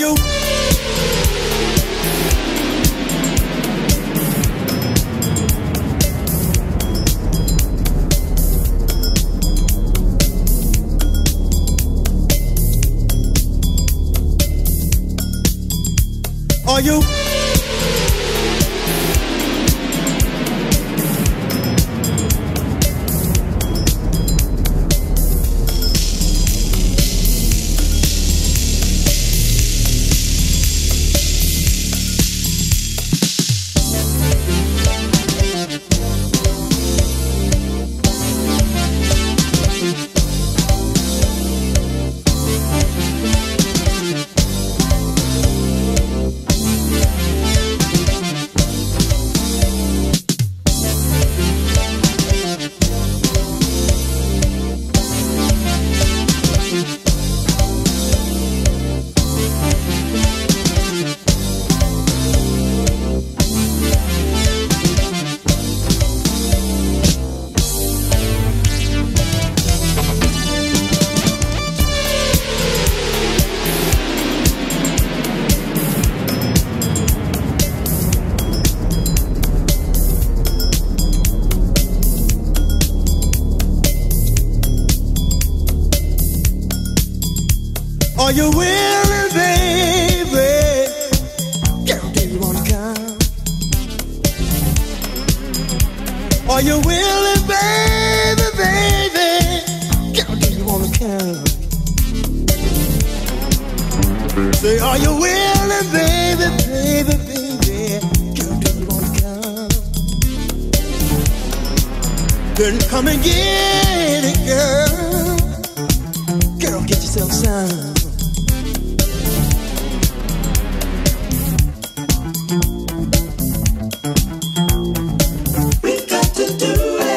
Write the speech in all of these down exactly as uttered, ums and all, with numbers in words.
you. Are you? Are you weary, baby? Girl, do you wanna come? Are you willing, baby, baby? Girl, do you wanna come? Say, are you willing, baby, baby, baby? Girl, do you wanna come? Then come and get it, girl. Girl, get yourself some. Thank you.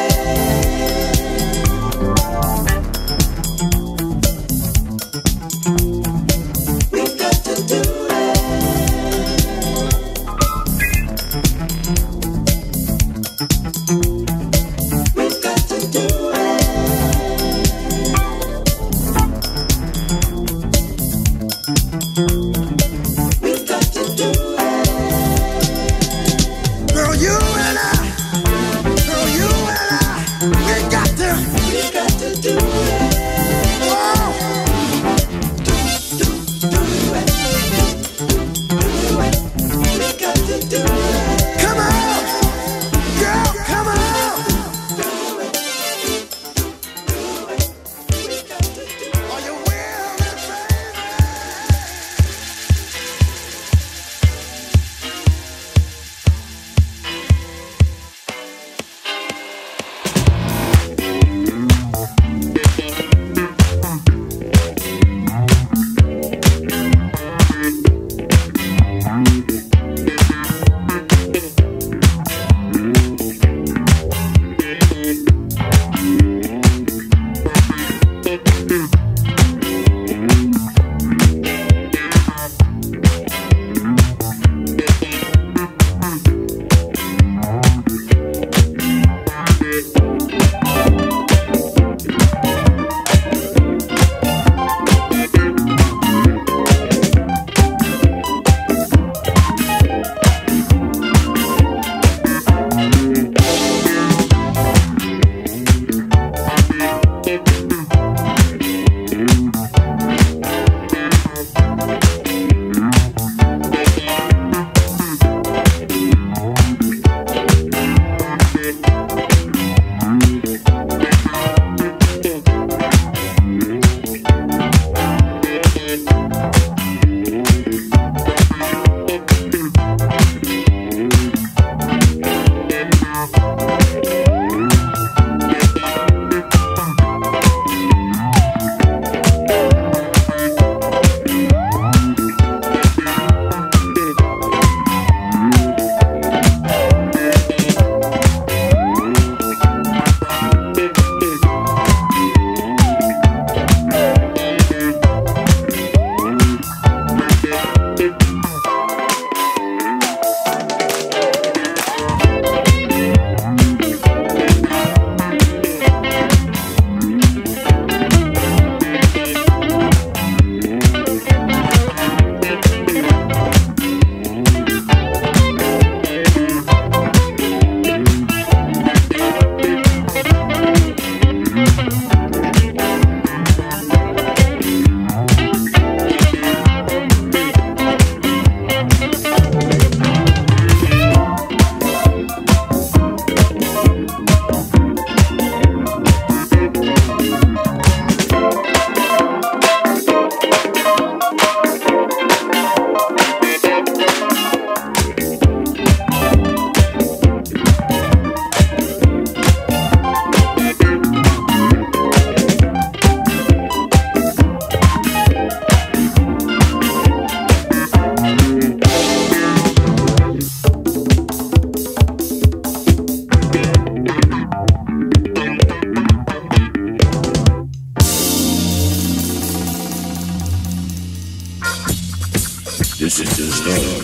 story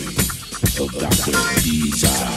of Doctor Bizarre.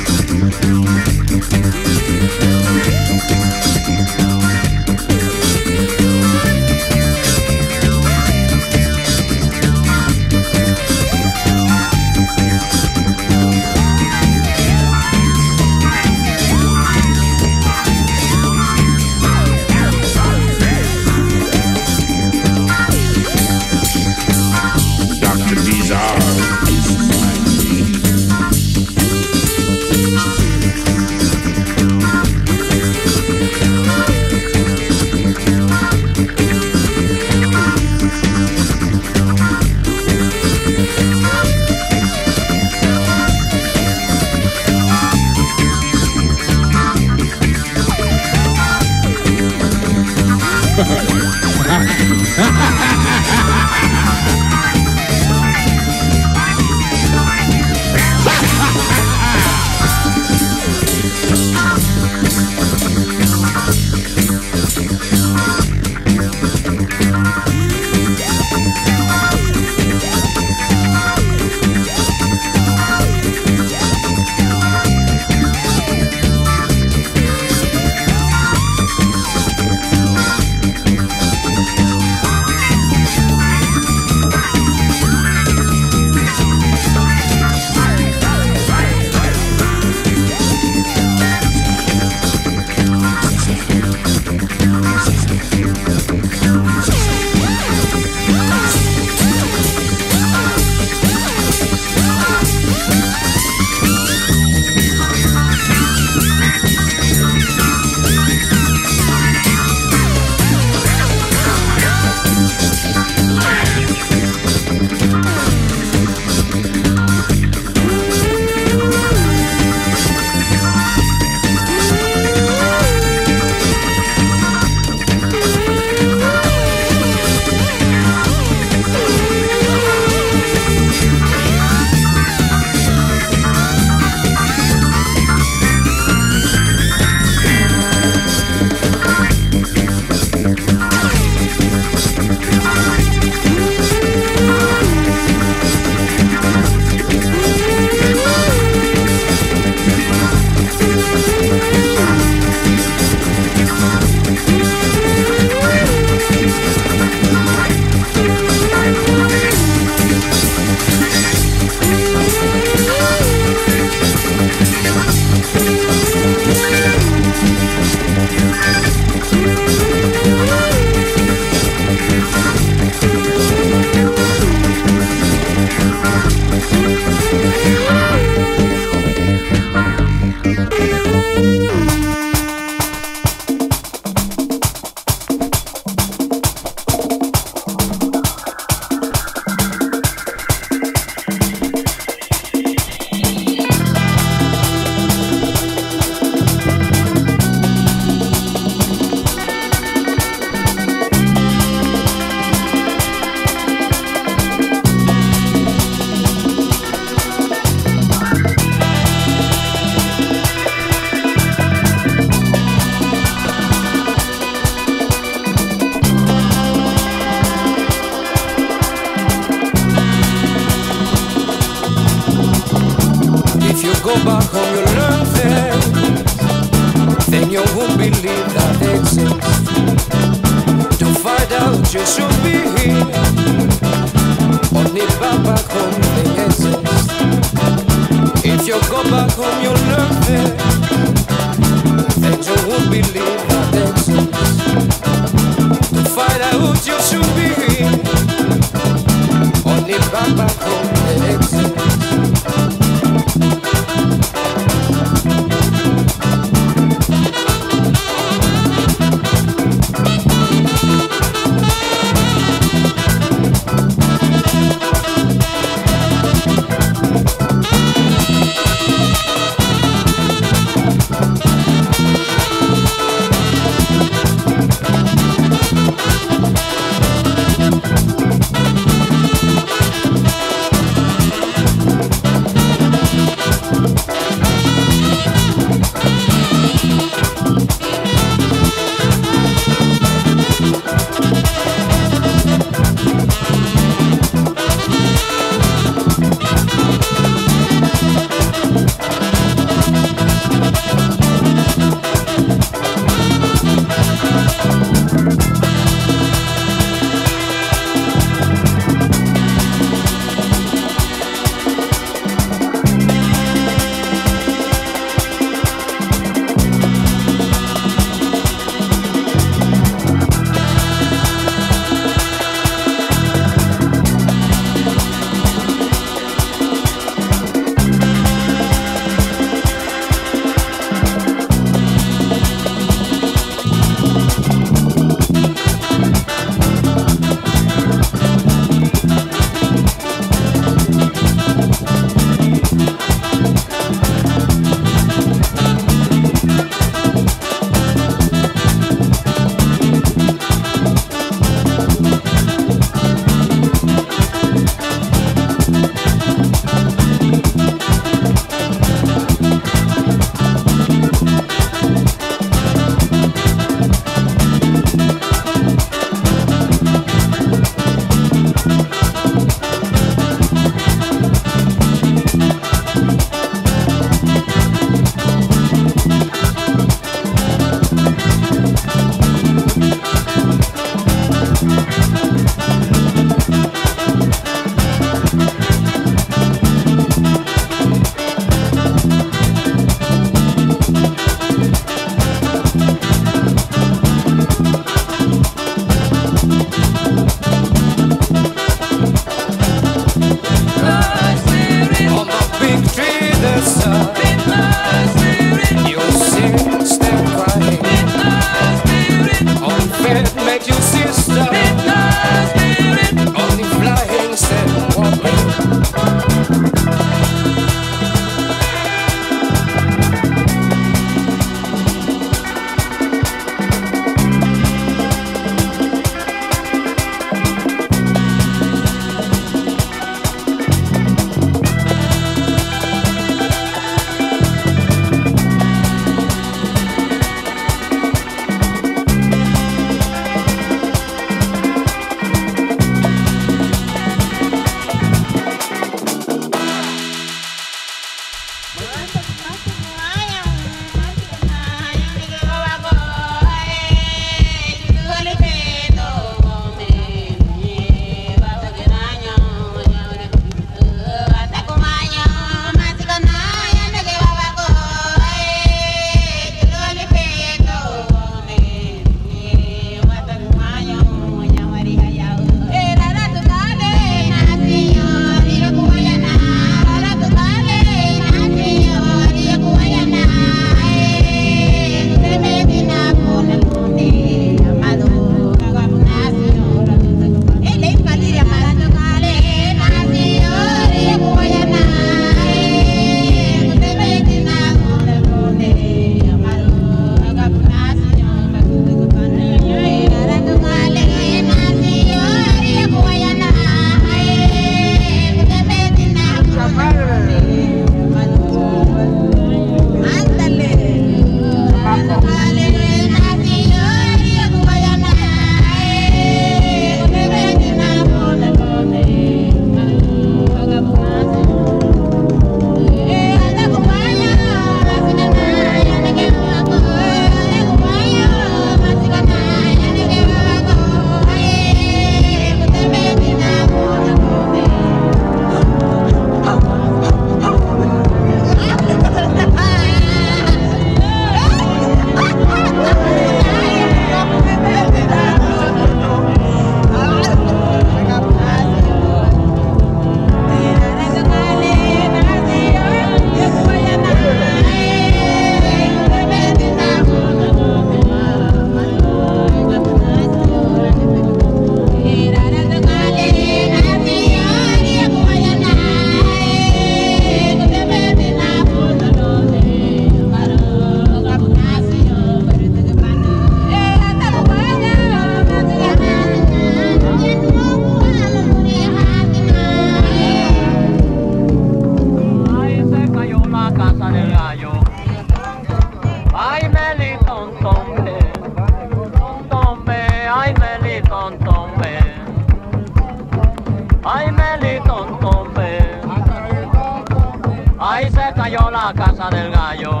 cayó la casa del gallo.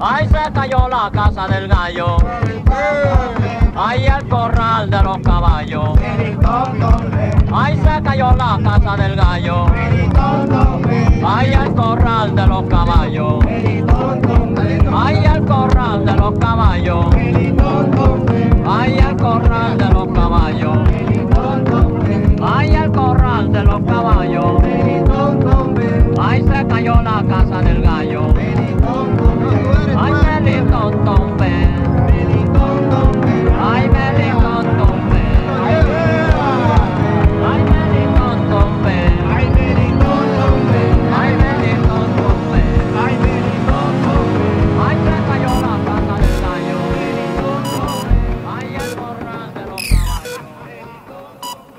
Ahí se cayó la casa del gallo. Ahí el corral de los caballos. Ahí se cayó la casa del gallo. Ahí el corral de los caballos. Ahí el corral de los caballos. Ahí el corral de los caballos. Ahí el corral de los caballos. Ahí se cayó la casa del gallo. Ay, Melitón Tombe. Ay, Melitón Tombe. Ay, Melitón Tombe. Ay, Melitón Tombe. Ay, Melitón Tombe. Ay, Melitón Tombe. Ay, se cayó la casa del gallo. Melitón Tombe. Ay, el corral de los caballos. Melitón Tombe.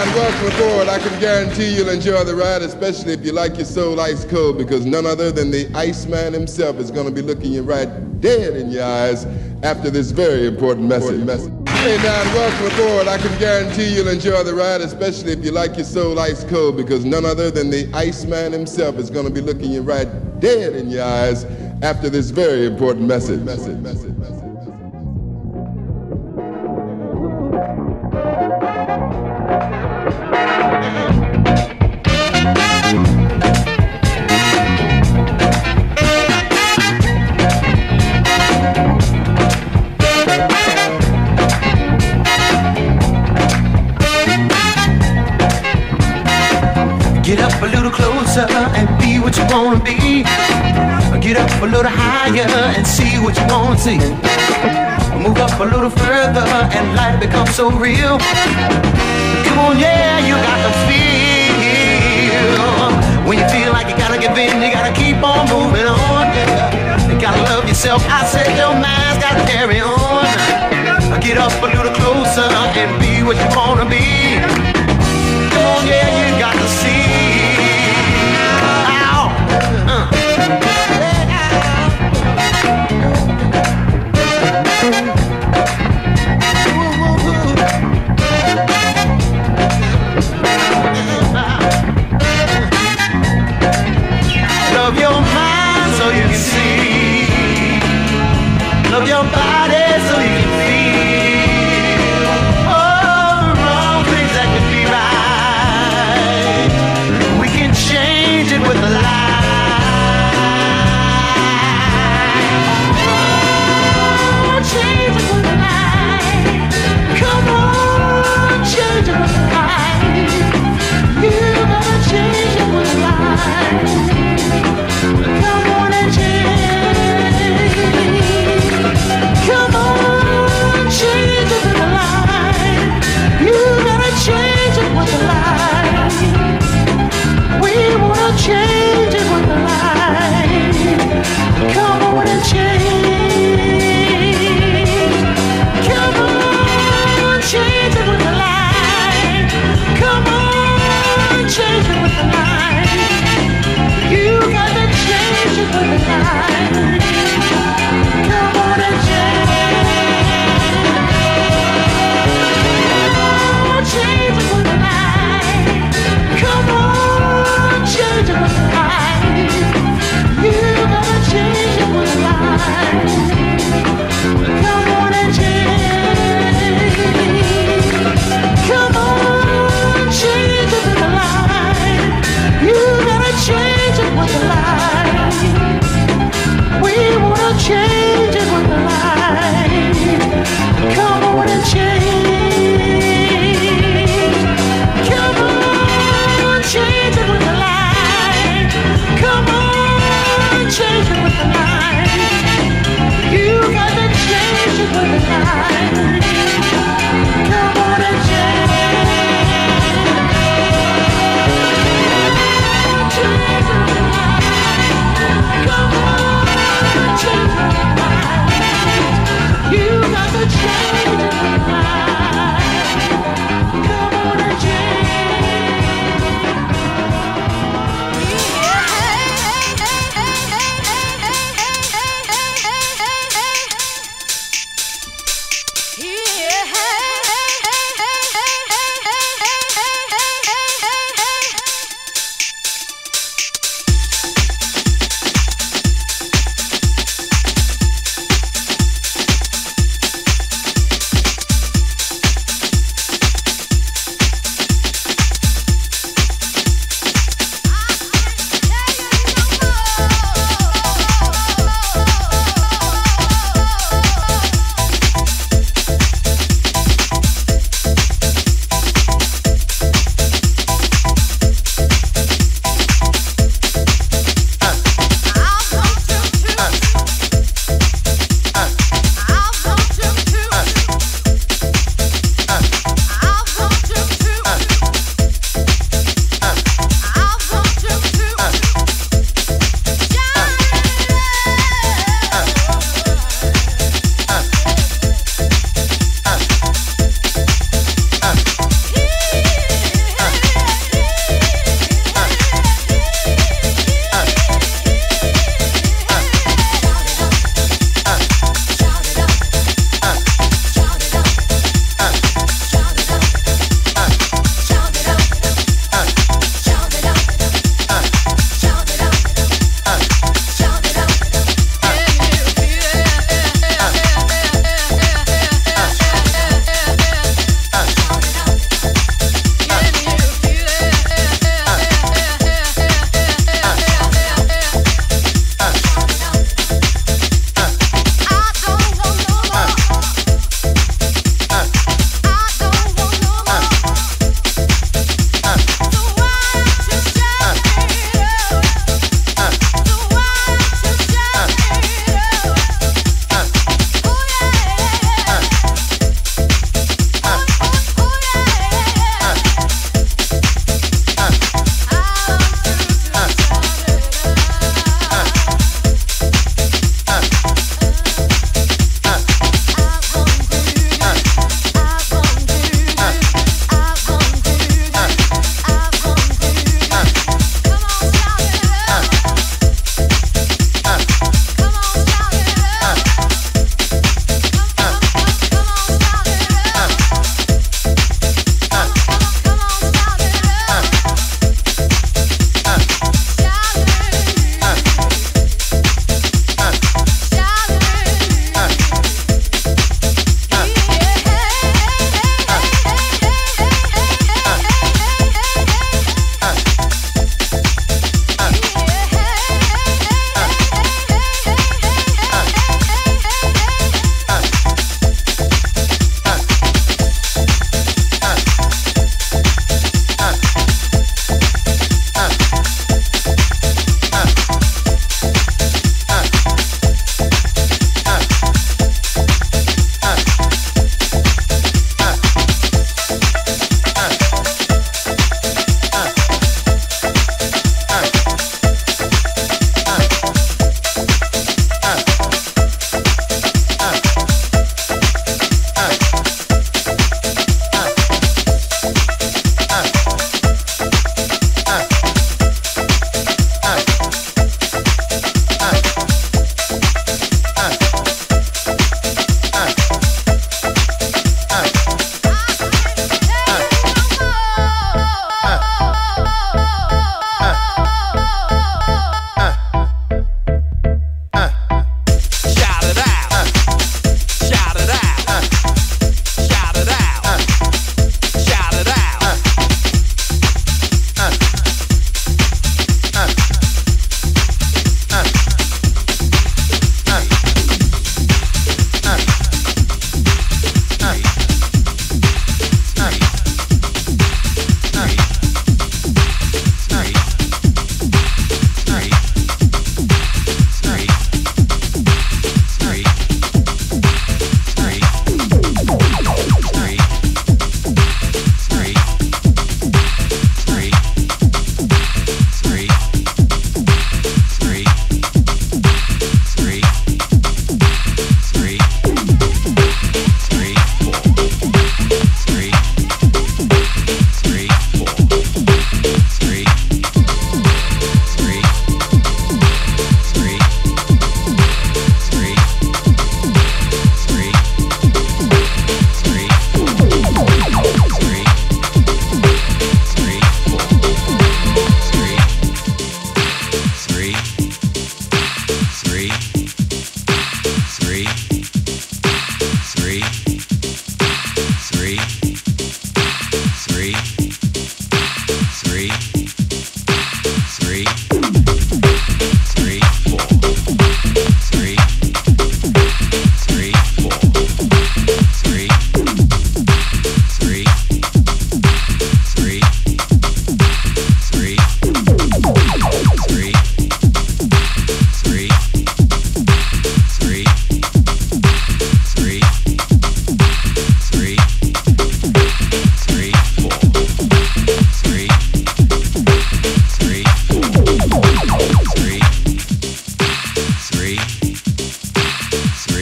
on welcome aboard. I can guarantee you'll enjoy the ride, especially if you like your soul ice cold, because none other than the Iceman himself is going to be looking you right dead in your eyes after this very important message. Important message. Hey, Don, welcome aboard. I can guarantee you'll enjoy the ride, especially if you like your soul ice cold, because none other than the Iceman himself is going to be looking you right dead in your eyes after this very important message. Important message. Message. Message. Get up a little closer and be what you wanna be. Get up a little higher and see what you wanna see. Move up a little further and life becomes so real. Come on, yeah, you got to feel. When you feel like you gotta give in, you gotta keep on moving on. Yeah. You gotta love yourself, I said your mind's gotta carry on. Get up a little closer and be what you wanna be. Come on, yeah, you got to see. Love your body so you can feel all the wrong things that could be right. We can change it with a lie. Change it with a lie. Come on, change it with a lie. You gotta change it with a lie. Come on and change. Yeah.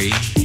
Three.